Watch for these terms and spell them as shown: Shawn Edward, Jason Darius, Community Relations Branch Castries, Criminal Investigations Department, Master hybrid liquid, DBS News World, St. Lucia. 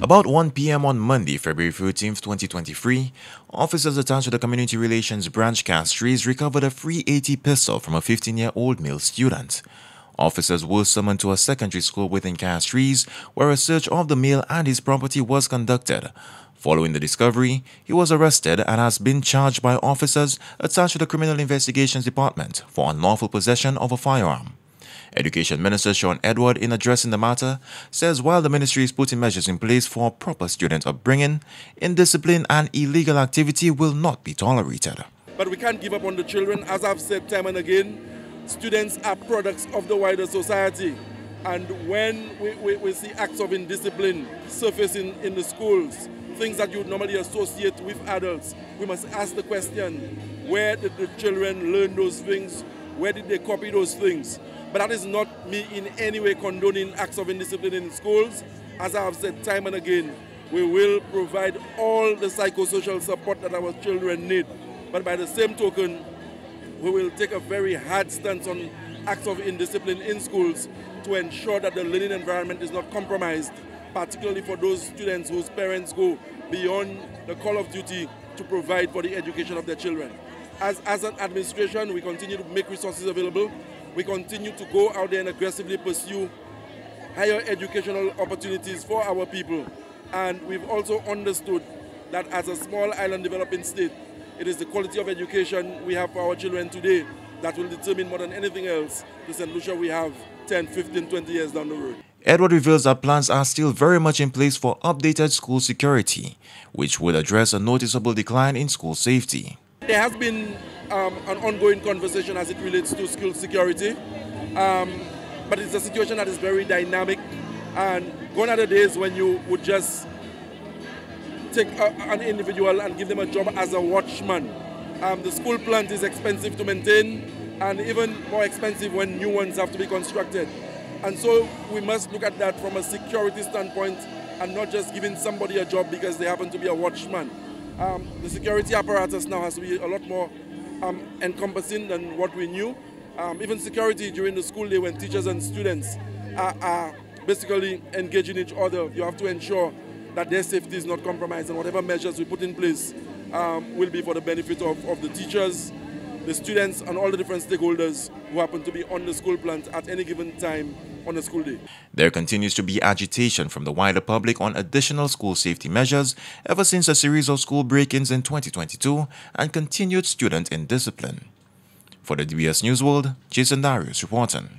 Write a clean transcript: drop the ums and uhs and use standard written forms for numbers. About 1 p.m. on Monday, February 14, 2023, officers attached to the Community Relations Branch Castries recovered a .380 pistol from a 15-year-old male student. Officers were summoned to a secondary school within Castries, where a search of the male and his property was conducted. Following the discovery, he was arrested and has been charged by officers attached to the Criminal Investigations Department for unlawful possession of a firearm. Education Minister Shawn Edward, in addressing the matter, says while the ministry is putting measures in place for proper student upbringing, indiscipline and illegal activity will not be tolerated. But we can't give up on the children. As I've said time and again, students are products of the wider society. And when we see acts of indiscipline surfacing in the schools, things that you would normally associate with adults, we must ask the question, where did the children learn those things? Where did they copy those things? But that is not me in any way condoning acts of indiscipline in schools. As I have said time and again, we will provide all the psychosocial support that our children need. But by the same token, we will take a very hard stance on acts of indiscipline in schools to ensure that the learning environment is not compromised, particularly for those students whose parents go beyond the call of duty to provide for the education of their children. As an administration, we continue to make resources available. We continue to go out there and aggressively pursue higher educational opportunities for our people. And we've also understood that as a small island developing state, it is the quality of education we have for our children today that will determine more than anything else the St. Lucia we have 10, 15, 20 years down the road. Edward reveals that plans are still very much in place for updated school security, which would address a noticeable decline in school safety. There has been an ongoing conversation as it relates to school security, but it's a situation that is very dynamic, and gone are the days when you would just take an individual and give them a job as a watchman. The school plant is expensive to maintain and even more expensive when new ones have to be constructed, and so we must look at that from a security standpoint and not just giving somebody a job because they happen to be a watchman. The security apparatus now has to be a lot more encompassing than what we knew. Even security during the school day when teachers and students are basically engaging each other, you have to ensure that their safety is not compromised, and whatever measures we put in place will be for the benefit of the teachers, the students and all the different stakeholders who happen to be on the school plant at any given time on a school day. There continues to be agitation from the wider public on additional school safety measures ever since a series of school break-ins in 2022 and continued student indiscipline. For the DBS News World, Jason Darius reporting.